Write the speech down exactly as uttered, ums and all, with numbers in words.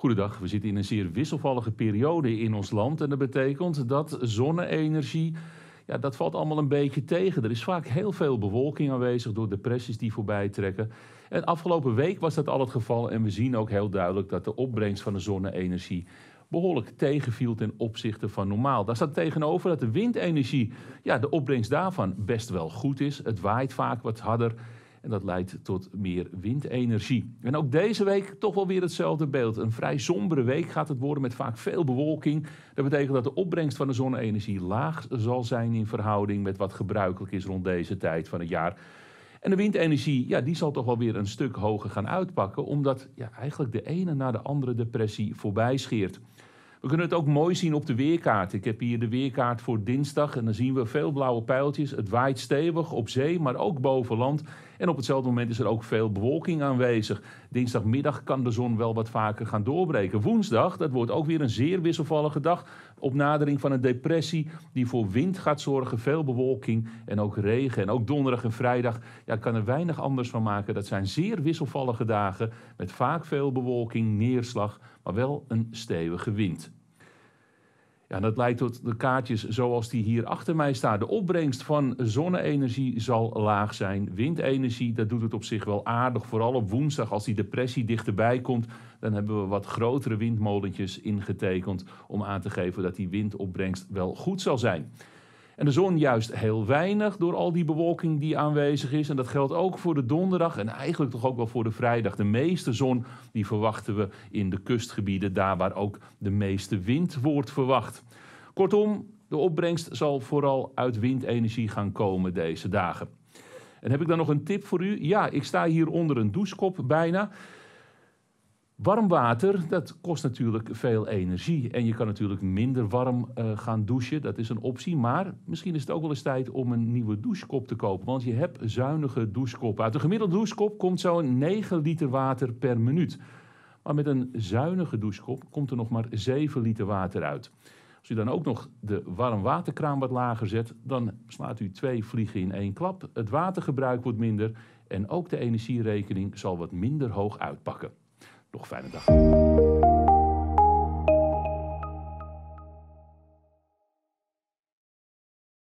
Goedendag, we zitten in een zeer wisselvallige periode in ons land en dat betekent dat zonne-energie, ja, dat valt allemaal een beetje tegen. Er is vaak heel veel bewolking aanwezig door depressies die voorbij trekken. En afgelopen week was dat al het geval en we zien ook heel duidelijk dat de opbrengst van de zonne-energie behoorlijk tegenviel ten opzichte van normaal. Daar staat tegenover dat de windenergie, ja, de opbrengst daarvan best wel goed is. Het waait vaak wat harder. En dat leidt tot meer windenergie. En ook deze week toch wel weer hetzelfde beeld. Een vrij sombere week gaat het worden met vaak veel bewolking. Dat betekent dat de opbrengst van de zonne-energie laag zal zijn in verhouding met wat gebruikelijk is rond deze tijd van het jaar. En de windenergie, ja, die zal toch wel weer een stuk hoger gaan uitpakken, omdat ja, eigenlijk de ene na de andere depressie voorbij scheert. We kunnen het ook mooi zien op de weerkaart. Ik heb hier de weerkaart voor dinsdag en dan zien we veel blauwe pijltjes. Het waait stevig op zee, maar ook boven land. En op hetzelfde moment is er ook veel bewolking aanwezig. Dinsdagmiddag kan de zon wel wat vaker gaan doorbreken. Woensdag, dat wordt ook weer een zeer wisselvallige dag. Op nadering van een depressie die voor wind gaat zorgen. Veel bewolking en ook regen. En ook donderdag en vrijdag, ja, kan er weinig anders van maken. Dat zijn zeer wisselvallige dagen met vaak veel bewolking, neerslag, maar wel een stevige wind. Ja, dat leidt tot de kaartjes zoals die hier achter mij staan. De opbrengst van zonne-energie zal laag zijn. Windenergie, dat doet het op zich wel aardig. Vooral op woensdag, als die depressie dichterbij komt, dan hebben we wat grotere windmolentjes ingetekend om aan te geven dat die windopbrengst wel goed zal zijn. En de zon juist heel weinig door al die bewolking die aanwezig is. En dat geldt ook voor de donderdag en eigenlijk toch ook wel voor de vrijdag. De meeste zon die verwachten we in de kustgebieden, daar waar ook de meeste wind wordt verwacht. Kortom, de opbrengst zal vooral uit windenergie gaan komen deze dagen. En heb ik dan nog een tip voor u? Ja, ik sta hier onder een douchekop bijna. Warm water, dat kost natuurlijk veel energie. En je kan natuurlijk minder warm uh, gaan douchen, dat is een optie. Maar misschien is het ook wel eens tijd om een nieuwe douchekop te kopen. Want je hebt zuinige douchekoppen. Uit een gemiddelde douchekop komt zo'n negen liter water per minuut. Maar met een zuinige douchekop komt er nog maar zeven liter water uit. Als u dan ook nog de warmwaterkraan wat lager zet, dan slaat u twee vliegen in één klap. Het watergebruik wordt minder en ook de energierekening zal wat minder hoog uitpakken. Nog fijne dag.